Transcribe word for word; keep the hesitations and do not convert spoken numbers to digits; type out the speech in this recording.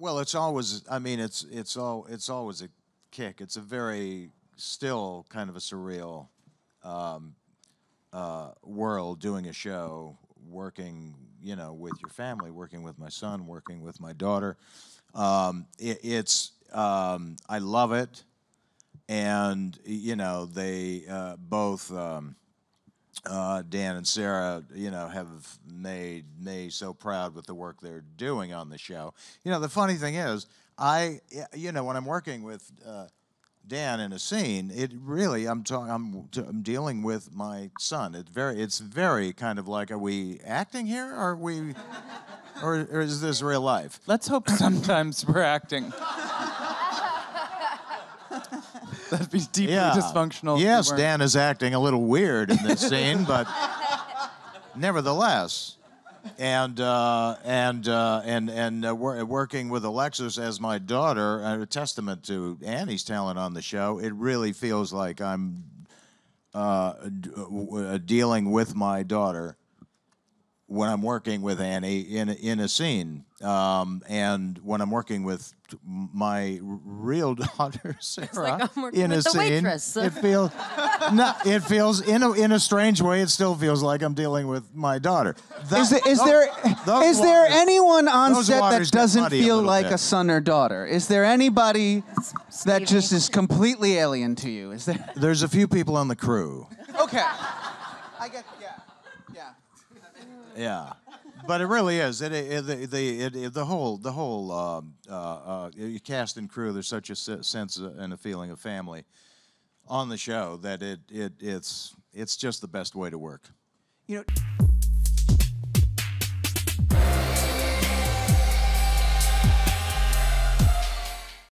Well, it's always, I mean, it's it's all it's always a kick. It's a very still kind of a surreal um, uh, world doing a show, working, you know, with your family, working with my son, working with my daughter. Um, it, it's um, I love it, and you know they uh, both. Um, Uh, Dan and Sarah, you know, have made me so proud with the work they're doing on the show. You know, the funny thing is, I, you know, when I'm working with uh, Dan in a scene, it really, I'm talking, I'm, I'm dealing with my son. It's very, it's very kind of like, are we acting here? Or are we, or, or is this real life? Let's hope sometimes we're acting. That'd be deeply yeah. dysfunctional. Yes, Dan is acting a little weird in this scene, but nevertheless, and uh, and uh, and and uh, wor working with Alexis as my daughter, a testament to Annie's talent on the show. It really feels like I'm uh, d dealing with my daughter when I'm working with Annie in in a scene, um, and when I'm working with my real daughter Sarah like in a scene, it feels no, it feels in a in a strange way. It still feels like I'm dealing with my daughter. That, is there is, those, there, those is waters, there anyone on set that doesn't feel a like bit. a son or daughter? Is there anybody that just is completely alien to you? Is there? There's a few people on the crew. Okay, I get yeah, yeah. Yeah, but it really is. It, it, it, the, it, it, the whole, the whole uh, uh, uh, cast and crew. There's such a sense and a feeling of family on the show that it, it, it's, it's just the best way to work. You know.